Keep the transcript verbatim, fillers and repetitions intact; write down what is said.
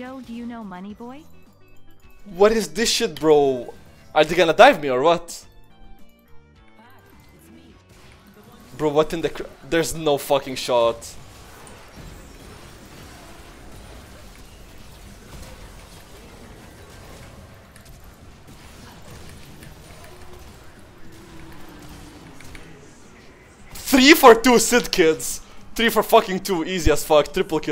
Joe, do you know Money Boy? What is this shit, bro? Are they gonna dive me or what? Bro, what in the cr- There's no fucking shot. three for two, Sid kids. three for fucking two, easy as fuck, triple kill.